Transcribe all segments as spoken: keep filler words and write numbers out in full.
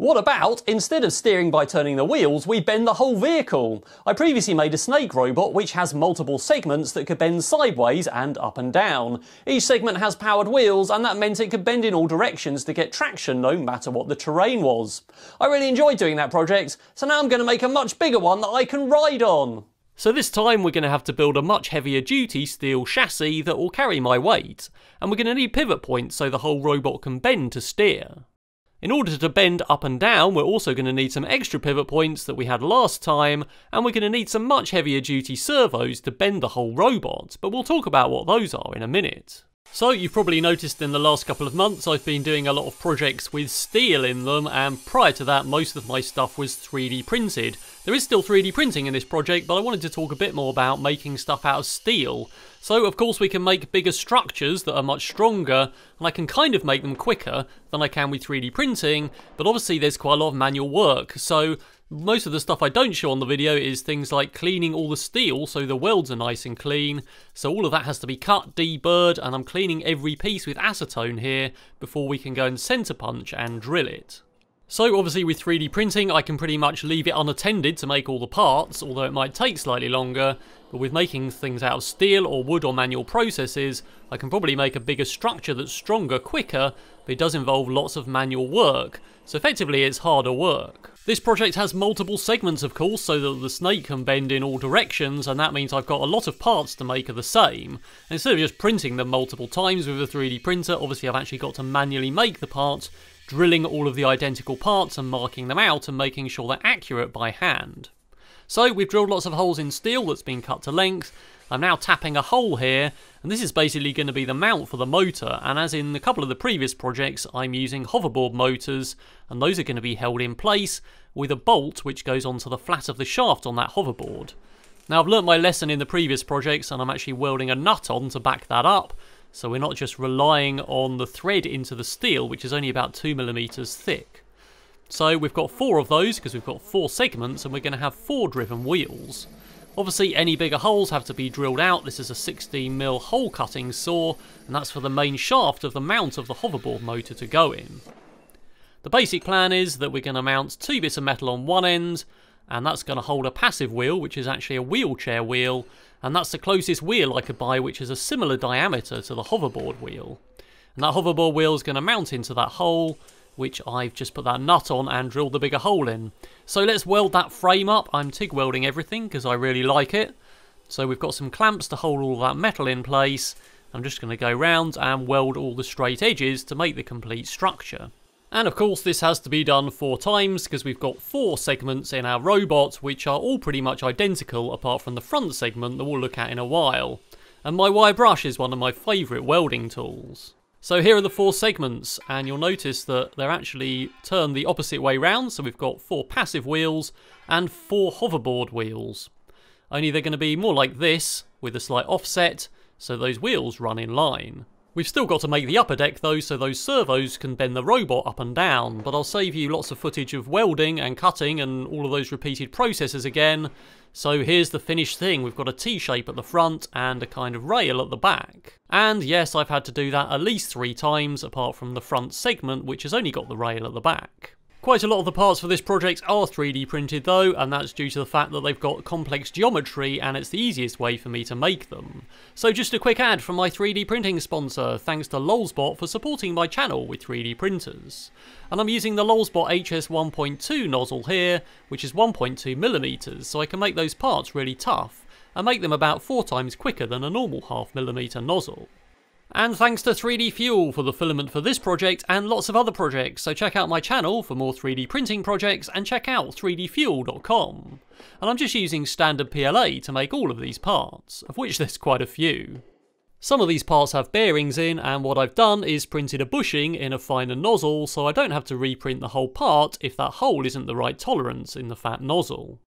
What about, instead of steering by turning the wheels, we bend the whole vehicle? I previously made a snake robot which has multiple segments that could bend sideways and up and down. Each segment has powered wheels, and that meant it could bend in all directions to get traction no matter what the terrain was. I really enjoyed doing that project, so now I'm going to make a much bigger one that I can ride on. So this time we're going to have to build a much heavier duty steel chassis that will carry my weight, and we're going to need pivot points so the whole robot can bend to steer. In order to bend up and down, we're also going to need some extra pivot points that we had last time, and we're going to need some much heavier duty servos to bend the whole robot, but we'll talk about what those are in a minute. So you've probably noticed in the last couple of months I've been doing a lot of projects with steel in them, and prior to that most of my stuff was three D printed. There is still three D printing in this project, but I wanted to talk a bit more about making stuff out of steel. So of course we can make bigger structures that are much stronger, and I can kind of make them quicker than I can with three D printing, but obviously there's quite a lot of manual work. So most of the stuff I don't show on the video is things like cleaning all the steel so the welds are nice and clean. So all of that has to be cut, deburred, and I'm cleaning every piece with acetone here before we can go and centre punch and drill it. So obviously with three D printing I can pretty much leave it unattended to make all the parts, although it might take slightly longer, but with making things out of steel or wood or manual processes I can probably make a bigger structure that's stronger quicker, but it does involve lots of manual work, so effectively it's harder work. This project has multiple segments of course, so that the snake can bend in all directions, and that means I've got a lot of parts to make of the same. And instead of just printing them multiple times with a three D printer, obviously I've actually got to manually make the parts, drilling all of the identical parts and marking them out and making sure they're accurate by hand. So we've drilled lots of holes in steel that's been cut to length. I'm now tapping a hole here, and this is basically going to be the mount for the motor, and as in a couple of the previous projects I'm using hoverboard motors, and those are going to be held in place with a bolt which goes onto the flat of the shaft on that hoverboard. Now I've learnt my lesson in the previous projects and I'm actually welding a nut on to back that up, so we're not just relying on the thread into the steel, which is only about two millimeters thick. So we've got four of those because we've got four segments, and we're going to have four driven wheels. Obviously any bigger holes have to be drilled out. This is a sixteen millimeter hole cutting saw, and that's for the main shaft of the mount of the hoverboard motor to go in. The basic plan is that we're going to mount two bits of metal on one end, and that's going to hold a passive wheel, which is actually a wheelchair wheel, and that's the closest wheel I could buy which is a similar diameter to the hoverboard wheel. And that hoverboard wheel is going to mount into that hole, which I've just put that nut on and drilled the bigger hole in. So let's weld that frame up. I'm TIG welding everything because I really like it. So we've got some clamps to hold all that metal in place. I'm just going to go round and weld all the straight edges to make the complete structure. And of course this has to be done four times because we've got four segments in our robot which are all pretty much identical apart from the front segment that we'll look at in a while. And my wire brush is one of my favourite welding tools. So here are the four segments, and you'll notice that they're actually turned the opposite way round, so we've got four passive wheels and four hoverboard wheels. Only they're going to be more like this with a slight offset, so those wheels run in line. We've still got to make the upper deck though, so those servos can bend the robot up and down, but I'll save you lots of footage of welding and cutting and all of those repeated processes again. So here's the finished thing. We've got a T-shape at the front and a kind of rail at the back. And yes, I've had to do that at least three times apart from the front segment, which has only got the rail at the back. Quite a lot of the parts for this project are three D printed though, and that's due to the fact that they've got complex geometry and it's the easiest way for me to make them. So just a quick ad from my three D printing sponsor, thanks to Lulzbot for supporting my channel with three D printers. And I'm using the Lulzbot H S one point two nozzle here, which is one point two millimeters, so I can make those parts really tough and make them about four times quicker than a normal half millimeter nozzle. And thanks to three D Fuel for the filament for this project and lots of other projects, so check out my channel for more three D printing projects and check out three D fuel dot com. And I'm just using standard P L A to make all of these parts, of which there's quite a few. Some of these parts have bearings in, and what I've done is printed a bushing in a finer nozzle so I don't have to reprint the whole part if that hole isn't the right tolerance in the fat nozzle.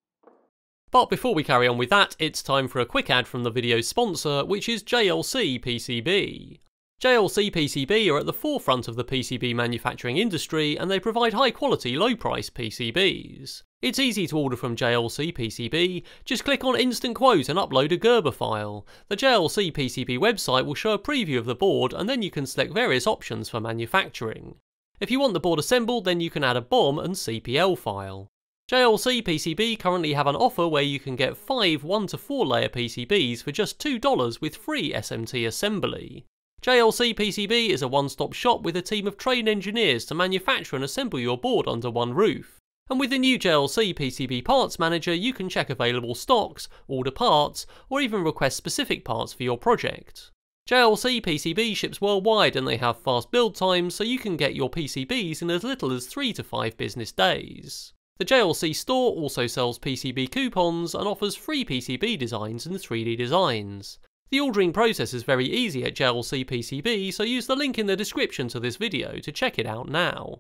But before we carry on with that, it's time for a quick ad from the video sponsor, which is J L C P C B. J L C P C B are at the forefront of the P C B manufacturing industry, and they provide high quality, low price P C Bs. It's easy to order from J L C P C B, just click on Instant Quote and upload a Gerber file. The J L C P C B website will show a preview of the board, and then you can select various options for manufacturing. If you want the board assembled, then you can add a B O M and C P L file. J L C P C B currently have an offer where you can get five one to four layer P C Bs for just two dollars with free S M T assembly. J L C P C B is a one-stop shop with a team of trained engineers to manufacture and assemble your board under one roof. And with the new J L C P C B Parts Manager, you can check available stocks, order parts, or even request specific parts for your project. J L C P C B ships worldwide and they have fast build times, so you can get your P C Bs in as little as three to five business days. The J L C store also sells P C B coupons and offers free P C B designs and three D designs. The ordering process is very easy at J L C P C B, so use the link in the description to this video to check it out now.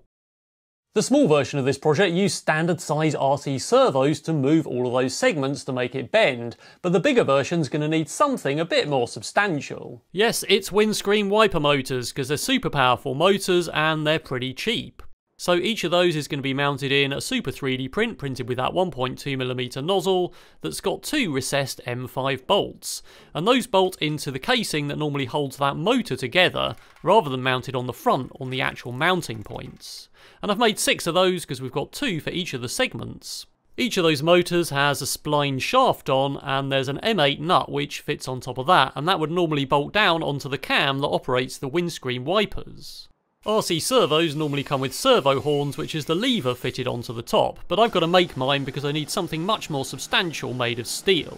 The small version of this project used standard size R T servos to move all of those segments to make it bend, but the bigger version's going to need something a bit more substantial. Yes, it's windscreen wiper motors, because they're super powerful motors and they're pretty cheap. So each of those is going to be mounted in a super three D print printed with that one point two millimeter nozzle that's got two recessed M five bolts. And those bolt into the casing that normally holds that motor together rather than mounted on the front on the actual mounting points. And I've made six of those because we've got two for each of the segments. Each of those motors has a spline shaft on and there's an M eight nut which fits on top of that, and that would normally bolt down onto the cam that operates the windscreen wipers. R C servos normally come with servo horns, which is the lever fitted onto the top, but I've got to make mine because I need something much more substantial made of steel.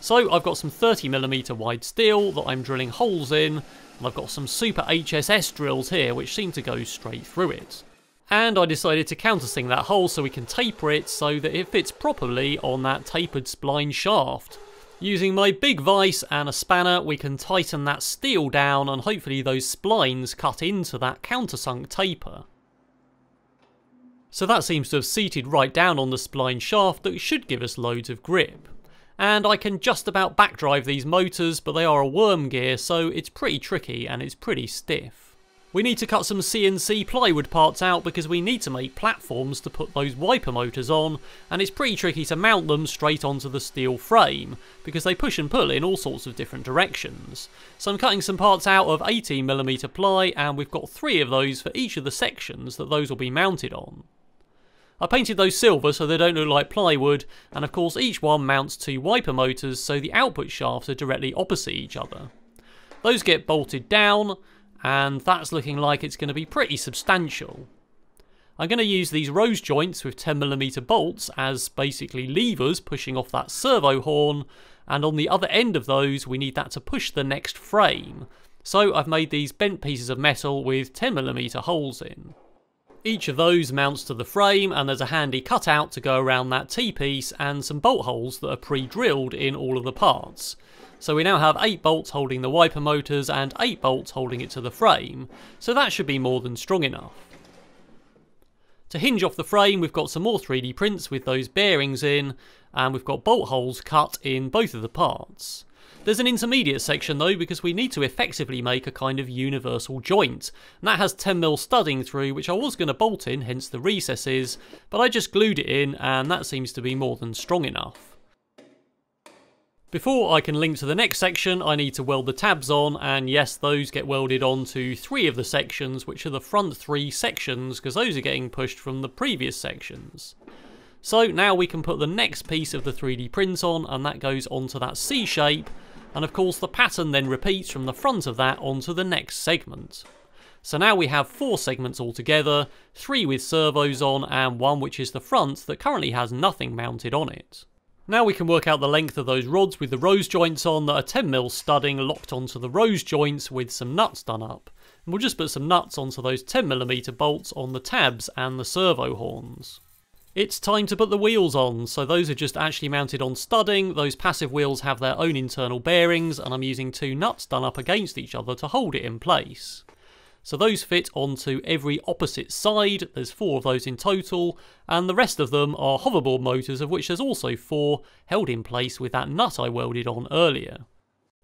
So I've got some thirty millimeter wide steel that I'm drilling holes in, and I've got some super H S S drills here which seem to go straight through it. And I decided to countersink that hole so we can taper it so that it fits properly on that tapered spline shaft. Using my big vise and a spanner, we can tighten that steel down and hopefully those splines cut into that countersunk taper. So that seems to have seated right down on the spline shaft, that should give us loads of grip. And I can just about backdrive these motors, but they are a worm gear, so it's pretty tricky and it's pretty stiff. We need to cut some C N C plywood parts out because we need to make platforms to put those wiper motors on, and it's pretty tricky to mount them straight onto the steel frame because they push and pull in all sorts of different directions. So I'm cutting some parts out of eighteen millimeter ply, and we've got three of those for each of the sections that those will be mounted on. I painted those silver so they don't look like plywood, and of course each one mounts two wiper motors so the output shafts are directly opposite each other. Those get bolted down, and that's looking like it's going to be pretty substantial. I'm going to use these rose joints with ten millimeter bolts as basically levers pushing off that servo horn, and on the other end of those we need that to push the next frame. So I've made these bent pieces of metal with ten millimeter holes in. Each of those mounts to the frame, and there's a handy cutout to go around that T-piece and some bolt holes that are pre-drilled in all of the parts. So we now have eight bolts holding the wiper motors and eight bolts holding it to the frame, so that should be more than strong enough. To hinge off the frame, we've got some more three D prints with those bearings in, and we've got bolt holes cut in both of the parts. There's an intermediate section though, because we need to effectively make a kind of universal joint, and that has ten mil studding through, which I was going to bolt in, hence the recesses, but I just glued it in and that seems to be more than strong enough. Before I can link to the next section, I need to weld the tabs on, and yes, those get welded onto three of the sections, which are the front three sections, because those are getting pushed from the previous sections. So now we can put the next piece of the three D print on, and that goes onto that C shape, and of course the pattern then repeats from the front of that onto the next segment. So now we have four segments altogether, three with servos on, and one which is the front that currently has nothing mounted on it. Now we can work out the length of those rods with the rose joints on that are ten mil studding locked onto the rose joints with some nuts done up. And we'll just put some nuts onto those ten millimeter bolts on the tabs and the servo horns. It's time to put the wheels on, so those are just actually mounted on studding. Those passive wheels have their own internal bearings, and I'm using two nuts done up against each other to hold it in place. So those fit onto every opposite side, there's four of those in total, and the rest of them are hoverboard motors, of which there's also four held in place with that nut I welded on earlier.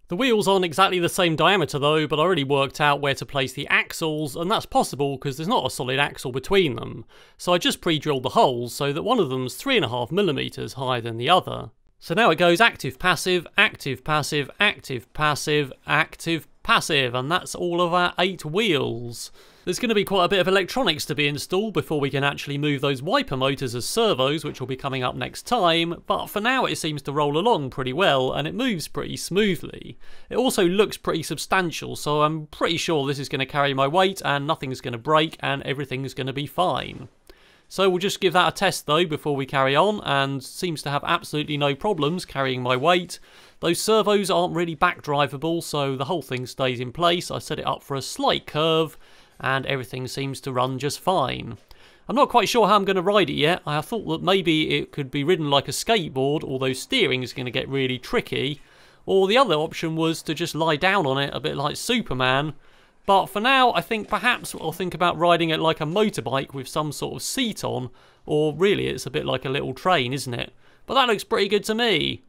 The wheels aren't exactly the same diameter though, but I already worked out where to place the axles, and that's possible because there's not a solid axle between them. So I just pre-drilled the holes so that one of them's three and a half millimeters higher than the other. So now it goes active passive, active passive, active passive, active passive, and that's all of our eight wheels. There's going to be quite a bit of electronics to be installed before we can actually move those wiper motors as servos, which will be coming up next time, but for now it seems to roll along pretty well and it moves pretty smoothly. It also looks pretty substantial, so I'm pretty sure this is going to carry my weight and nothing's going to break and everything's going to be fine. So we'll just give that a test though before we carry on, and seems to have absolutely no problems carrying my weight. Those servos aren't really backdrivable, so the whole thing stays in place. I set it up for a slight curve and everything seems to run just fine. I'm not quite sure how I'm going to ride it yet. I thought that maybe it could be ridden like a skateboard, although steering is going to get really tricky. Or the other option was to just lie down on it a bit like Superman. But for now, I think perhaps I'll think about riding it like a motorbike with some sort of seat on, or really it's a bit like a little train, isn't it? But that looks pretty good to me.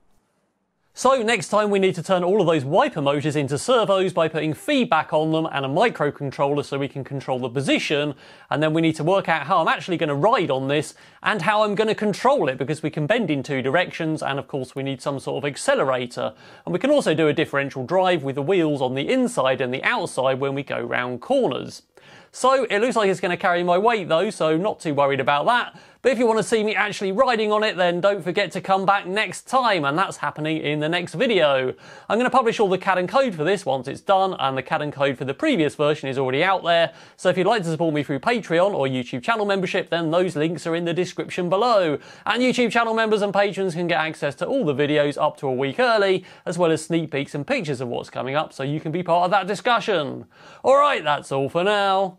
So next time we need to turn all of those wiper motors into servos by putting feedback on them and a microcontroller so we can control the position, and then we need to work out how I'm actually going to ride on this and how I'm going to control it, because we can bend in two directions and of course we need some sort of accelerator, and we can also do a differential drive with the wheels on the inside and the outside when we go round corners. So it looks like it's going to carry my weight though, so not too worried about that. But if you want to see me actually riding on it, then don't forget to come back next time, and that's happening in the next video. I'm going to publish all the C A D and code for this once it's done, and the C A D and code for the previous version is already out there. So if you'd like to support me through Patreon or YouTube channel membership, then those links are in the description below. And YouTube channel members and patrons can get access to all the videos up to a week early, as well as sneak peeks and pictures of what's coming up, so you can be part of that discussion. Alright, that's all for now.